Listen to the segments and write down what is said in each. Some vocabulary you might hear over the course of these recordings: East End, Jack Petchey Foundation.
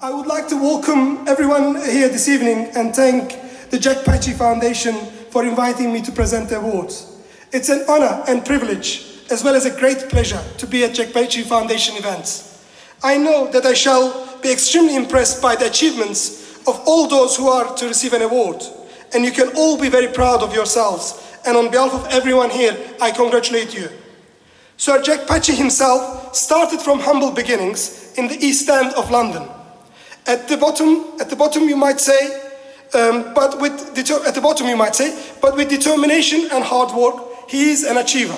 I would like to welcome everyone here this evening and thank the Jack Petchey Foundation for inviting me to present the awards. It's an honor and privilege, as well as a great pleasure, to be at Jack Petchey Foundation events. I know that I shall be extremely impressed by the achievements of all those who are to receive an award, and you can all be very proud of yourselves, and on behalf of everyone here, I congratulate you. Sir Jack Petchey himself started from humble beginnings in the East End of London. At the bottom you might say, but with determination and hard work, he is an achiever.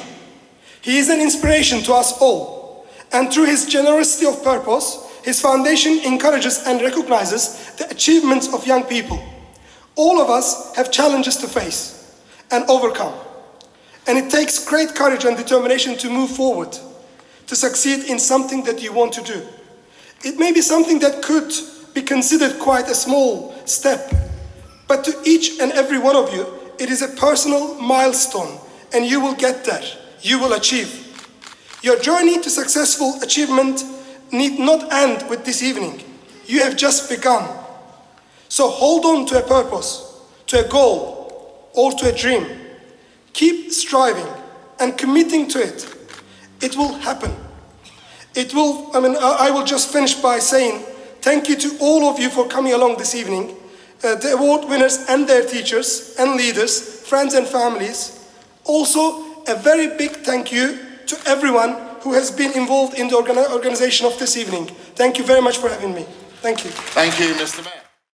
He is an inspiration to us all. And through his generosity of purpose, his foundation encourages and recognizes the achievements of young people. All of us have challenges to face and overcome. And it takes great courage and determination to move forward, to succeed in something that you want to do. It may be something that could be considered quite a small step, but to each and every one of you, it is a personal milestone, and you will get there. You will achieve. Your journey to successful achievement need not end with this evening. You have just begun. So hold on to a purpose, to a goal, or to a dream. Keep striving and committing to it. It will happen. I will just finish by saying thank you to all of you for coming along this evening, the award winners and their teachers and leaders, friends and families. Also, a very big thank you to everyone who has been involved in the organization of this evening. Thank you very much for having me. Thank you. Thank you, Mr. Mayor.